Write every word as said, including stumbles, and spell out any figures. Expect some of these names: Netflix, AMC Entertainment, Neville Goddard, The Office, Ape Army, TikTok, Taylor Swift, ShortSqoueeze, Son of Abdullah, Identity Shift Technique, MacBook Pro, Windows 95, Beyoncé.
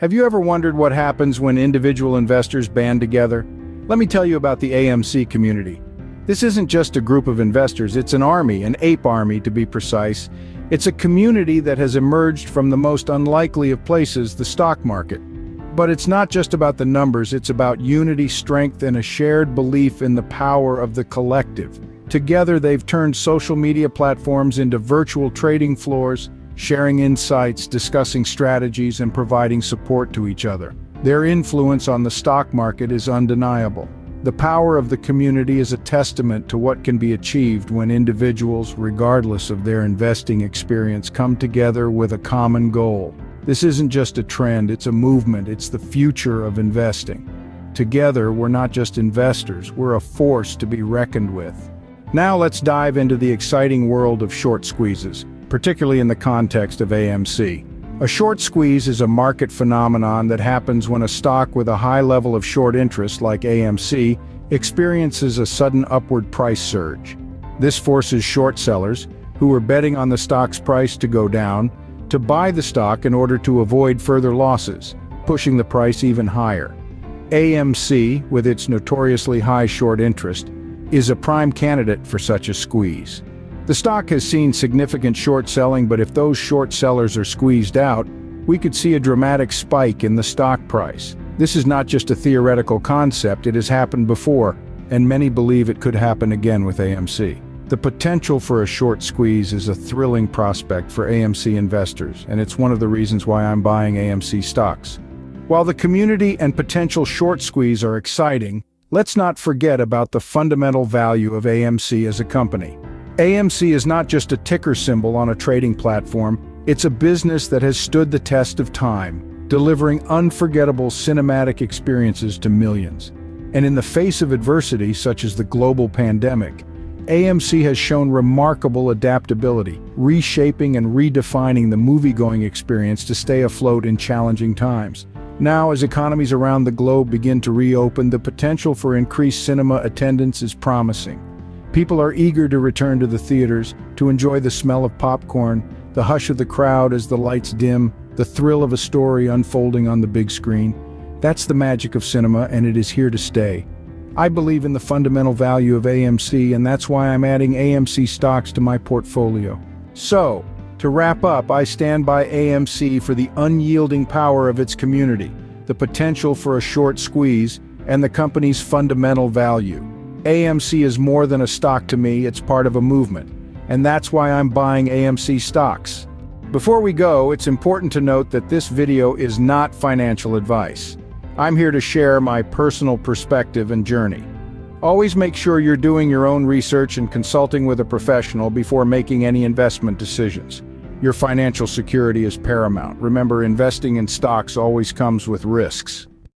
Have you ever wondered what happens when individual investors band together? Let me tell you about the A M C community. This isn't just a group of investors, it's an army, an ape army to be precise. It's a community that has emerged from the most unlikely of places, the stock market. But it's not just about the numbers, it's about unity, strength, and a shared belief in the power of the collective. Together, they've turned social media platforms into virtual trading floors, sharing insights, discussing strategies, and providing support to each other. Their influence on the stock market is undeniable. The power of the community is a testament to what can be achieved when individuals, regardless of their investing experience, come together with a common goal. This isn't just a trend, it's a movement, it's the future of investing. Together, we're not just investors, we're a force to be reckoned with. Now let's dive into the exciting world of short squeezes, particularly in the context of A M C. A short squeeze is a market phenomenon that happens when a stock with a high level of short interest, like A M C, experiences a sudden upward price surge. This forces short sellers, who were betting on the stock's price to go down, to buy the stock in order to avoid further losses, pushing the price even higher. A M C, with its notoriously high short interest, is a prime candidate for such a squeeze. The stock has seen significant short selling, but if those short sellers are squeezed out, we could see a dramatic spike in the stock price. This is not just a theoretical concept, it has happened before, and many believe it could happen again with A M C. The potential for a short squeeze is a thrilling prospect for A M C investors, and it's one of the reasons why I'm buying A M C stocks. While the community and potential short squeeze are exciting, let's not forget about the fundamental value of A M C as a company. A M C is not just a ticker symbol on a trading platform, it's a business that has stood the test of time, delivering unforgettable cinematic experiences to millions. And in the face of adversity, such as the global pandemic, A M C has shown remarkable adaptability, reshaping and redefining the movie-going experience to stay afloat in challenging times. Now, as economies around the globe begin to reopen, the potential for increased cinema attendance is promising. People are eager to return to the theaters, to enjoy the smell of popcorn, the hush of the crowd as the lights dim, the thrill of a story unfolding on the big screen. That's the magic of cinema, and it is here to stay. I believe in the fundamental value of A M C, and that's why I'm adding A M C stocks to my portfolio. So, to wrap up, I stand by A M C for the unyielding power of its community, the potential for a short squeeze, and the company's fundamental value. A M C is more than a stock to me, it's part of a movement. And that's why I'm buying A M C stocks. Before we go, it's important to note that this video is not financial advice. I'm here to share my personal perspective and journey. Always make sure you're doing your own research and consulting with a professional before making any investment decisions. Your financial security is paramount. Remember, investing in stocks always comes with risks.